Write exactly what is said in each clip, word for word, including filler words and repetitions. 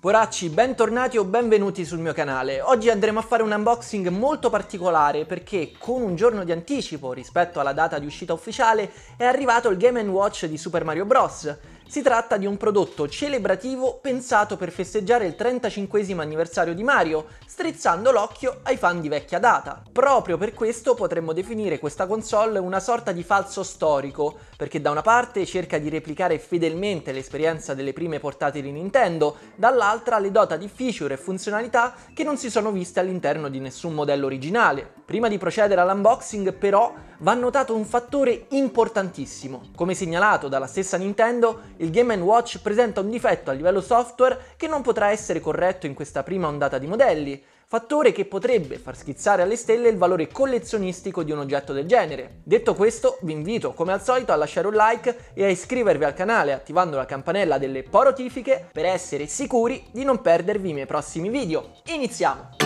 Poracci, bentornati o benvenuti sul mio canale. Oggi andremo a fare un unboxing molto particolare perché con un giorno di anticipo rispetto alla data di uscita ufficiale è arrivato il Game and Watch di Super Mario Bros. Si tratta di un prodotto celebrativo pensato per festeggiare il trentacinquesimo anniversario di Mario, strizzando l'occhio ai fan di vecchia data. Proprio per questo potremmo definire questa console una sorta di falso storico, perché da una parte cerca di replicare fedelmente l'esperienza delle prime portatili Nintendo, dall'altra le dota di feature e funzionalità che non si sono viste all'interno di nessun modello originale. Prima di procedere all'unboxing, però, va notato un fattore importantissimo. Come segnalato dalla stessa Nintendo, il Game and Watch presenta un difetto a livello software che non potrà essere corretto in questa prima ondata di modelli, fattore che potrebbe far schizzare alle stelle il valore collezionistico di un oggetto del genere. Detto questo, vi invito come al solito a lasciare un like e a iscrivervi al canale attivando la campanella delle notifiche per essere sicuri di non perdervi i miei prossimi video. Iniziamo!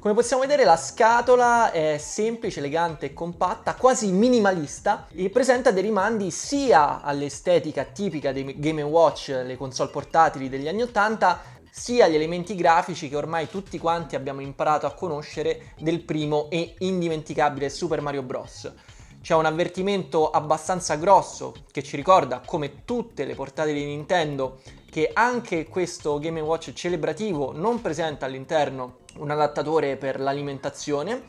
Come possiamo vedere, la scatola è semplice, elegante e compatta, quasi minimalista, e presenta dei rimandi sia all'estetica tipica dei Game and Watch, le console portatili degli anni ottanta, sia gli elementi grafici che ormai tutti quanti abbiamo imparato a conoscere del primo e indimenticabile Super Mario Bros. C'è un avvertimento abbastanza grosso che ci ricorda, come tutte le portatili di Nintendo, che anche questo Game and Watch celebrativo non presenta all'interno un adattatore per l'alimentazione,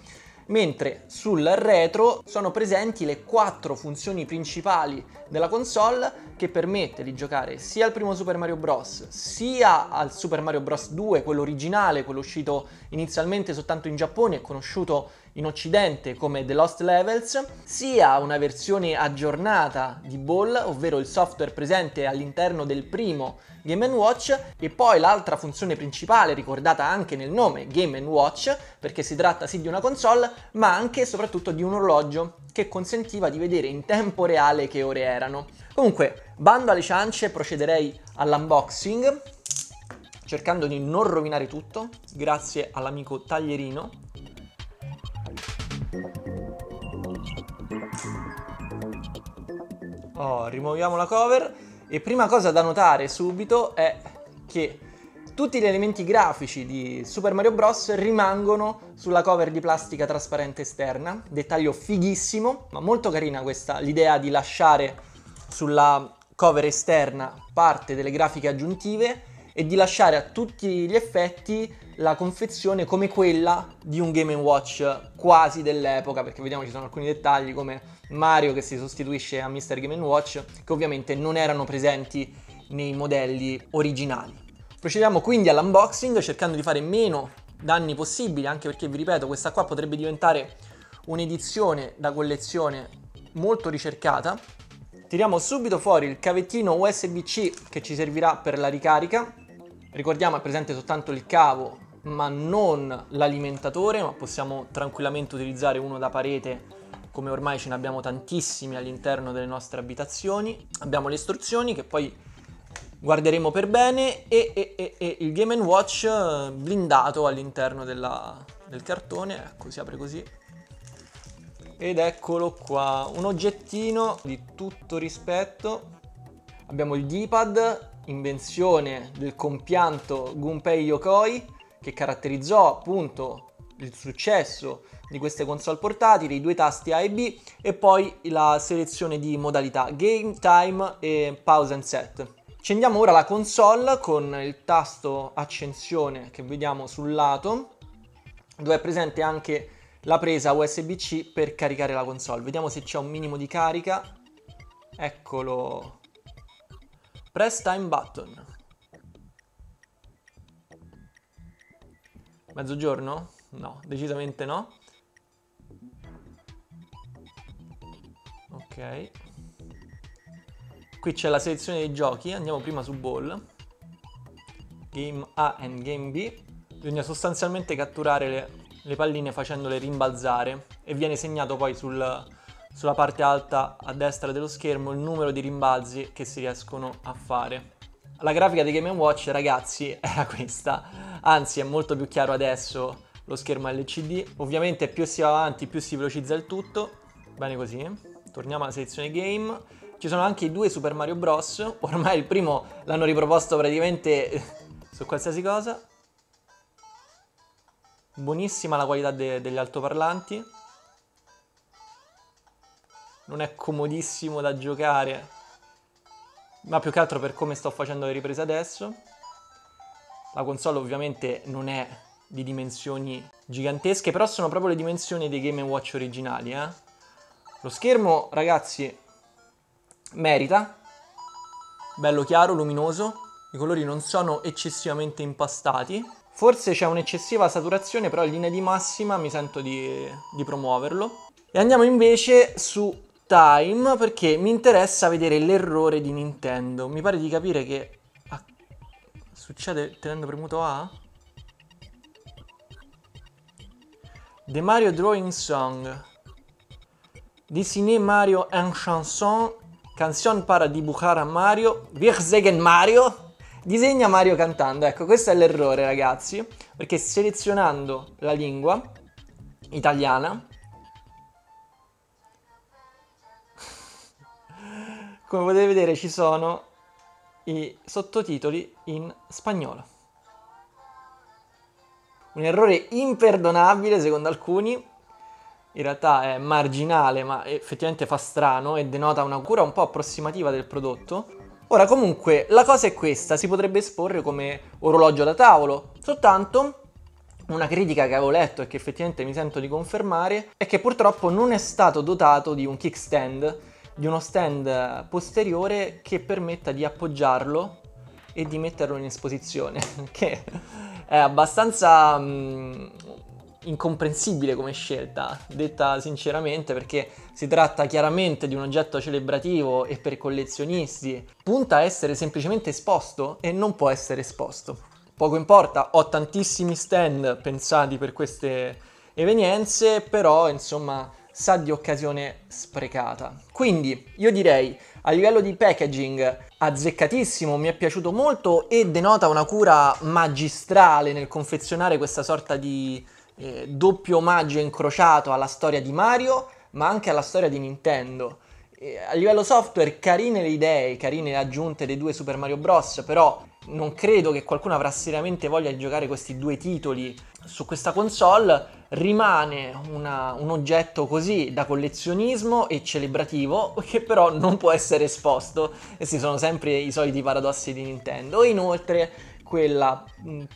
mentre sul retro sono presenti le quattro funzioni principali della console che permette di giocare sia al primo Super Mario Bros, sia al Super Mario Bros due, quello originale, quello uscito inizialmente soltanto in Giappone e conosciuto in occidente come The Lost Levels, sia una versione aggiornata di Ball, ovvero il software presente all'interno del primo Game and Watch, e poi l'altra funzione principale ricordata anche nel nome Game and Watch, perché si tratta sì di una console ma anche e soprattutto di un orologio che consentiva di vedere in tempo reale che ore erano. Comunque, bando alle ciance, procederei all'unboxing cercando di non rovinare tutto grazie all'amico taglierino. Oh, rimuoviamo la cover e prima cosa da notare subito è che tutti gli elementi grafici di Super Mario Bros rimangono sulla cover di plastica trasparente esterna, dettaglio fighissimo, ma molto carina questa l'idea di lasciare sulla cover esterna parte delle grafiche aggiuntive e di lasciare a tutti gli effetti la confezione come quella di un Game and Watch quasi dell'epoca, perché vediamo ci sono alcuni dettagli come Mario che si sostituisce a mister Game and Watch che ovviamente non erano presenti nei modelli originali. Procediamo quindi all'unboxing cercando di fare meno danni possibili, anche perché vi ripeto questa qua potrebbe diventare un'edizione da collezione molto ricercata. Tiriamo subito fuori il cavettino U S B C che ci servirà per la ricarica. Ricordiamo è presente soltanto il cavo ma non l'alimentatore, ma possiamo tranquillamente utilizzare uno da parete come ormai ce ne abbiamo tantissimi all'interno delle nostre abitazioni. Abbiamo le istruzioni che poi guarderemo per bene e, e, e, e il Game and Watch blindato all'interno del cartone, ecco, si apre così. Ed eccolo qua, un oggettino di tutto rispetto. Abbiamo il D-pad, invenzione del compianto Gunpei Yokoi, che caratterizzò appunto il successo di queste console portatili, i due tasti A e B e poi la selezione di modalità Game Time e Pause and Set. Accendiamo ora la console con il tasto accensione che vediamo sul lato, dove è presente anche la presa U S B C per caricare la console. Vediamo se c'è un minimo di carica. Eccolo. Press time button. Mezzogiorno? No, decisamente no. Ok. Qui c'è la selezione dei giochi. Andiamo prima su Ball. Game A e Game B. Bisogna sostanzialmente catturare le le palline facendole rimbalzare e viene segnato poi sul, sulla parte alta a destra dello schermo il numero di rimbalzi che si riescono a fare. La grafica di Game and Watch, ragazzi, era questa, anzi è molto più chiaro adesso lo schermo L C D, ovviamente più si va avanti più si velocizza il tutto, bene così. Torniamo alla sezione game Ci sono anche i due Super Mario Bros. Ormai il primo l'hanno riproposto praticamente su qualsiasi cosa. Buonissima la qualità de degli altoparlanti. Non è comodissimo da giocare, ma più che altro per come sto facendo le riprese adesso. La console ovviamente non è di dimensioni gigantesche, però sono proprio le dimensioni dei Game and Watch originali, eh? Lo schermo, ragazzi, merita. Bello chiaro, luminoso. I colori non sono eccessivamente impastati. Forse c'è un'eccessiva saturazione, però in linea di massima mi sento di, di promuoverlo. E andiamo invece su Time, perché mi interessa vedere l'errore di Nintendo. Mi pare di capire che... Ah, succede tenendo premuto A? The Mario Drawing Song, Dessiner Mario en Chanson, Canzone para dibujar a Mario, Wirzegen Mario, disegna Mario cantando. Ecco, questo è l'errore, ragazzi, perché selezionando la lingua italiana, come potete vedere, ci sono i sottotitoli in spagnolo. Un errore imperdonabile secondo alcuni, in realtà è marginale ma effettivamente fa strano e denota una cura un po' approssimativa del prodotto. Ora comunque la cosa è questa, si potrebbe esporre come orologio da tavolo, soltanto una critica che avevo letto e che effettivamente mi sento di confermare è che purtroppo non è stato dotato di un kickstand, di uno stand posteriore che permetta di appoggiarlo e di metterlo in esposizione, che è abbastanza mh, incomprensibile come scelta, detta sinceramente, perché si tratta chiaramente di un oggetto celebrativo e per collezionisti punta a essere semplicemente esposto e non può essere esposto. Poco importa, ho tantissimi stand pensati per queste evenienze, però insomma sa di occasione sprecata. Quindi io direi a livello di packaging azzeccatissimo, mi è piaciuto molto e denota una cura magistrale nel confezionare questa sorta di eh, doppio omaggio incrociato alla storia di Mario ma anche alla storia di Nintendo. Eh, a livello software carine le idee, carine le aggiunte dei due Super Mario Bros, però non credo che qualcuno avrà seriamente voglia di giocare questi due titoli su questa console. Rimane una, un oggetto così da collezionismo e celebrativo che però non può essere esposto, e si sono sempre i soliti paradossi di Nintendo. E inoltre quella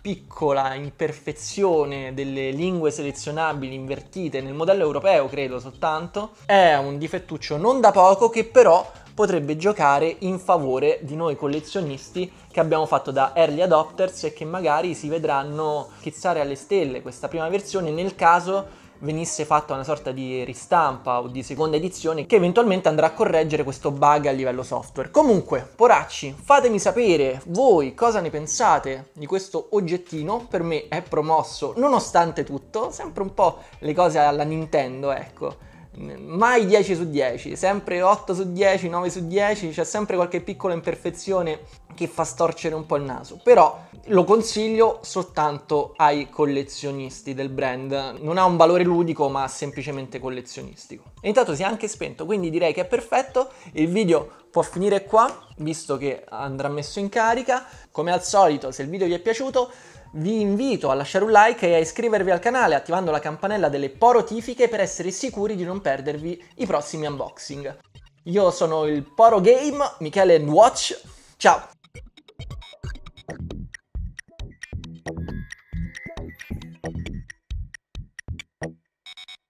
piccola imperfezione delle lingue selezionabili invertite nel modello europeo, credo soltanto, è un difettuccio non da poco che però potrebbe giocare in favore di noi collezionisti che abbiamo fatto da early adopters e che magari si vedranno schizzare alle stelle questa prima versione nel caso venisse fatta una sorta di ristampa o di seconda edizione che eventualmente andrà a correggere questo bug a livello software. Comunque, poracci, fatemi sapere voi cosa ne pensate di questo oggettino. Per me è promosso nonostante tutto, sempre un po' le cose alla Nintendo, ecco. Mai dieci su dieci, sempre otto su dieci, nove su dieci, c'è sempre qualche piccola imperfezione che fa storcere un po' il naso, però lo consiglio soltanto ai collezionisti del brand. Non ha un valore ludico ma semplicemente collezionistico. E intanto si è anche spento, quindi direi che è perfetto. Il video può finire qua, visto che andrà messo in carica. Come al solito, se il video vi è piaciuto, vi invito a lasciare un like e a iscrivervi al canale attivando la campanella delle porotifiche per essere sicuri di non perdervi i prossimi unboxing. Io sono il Poro Game, Michele ANDWATCH, ciao!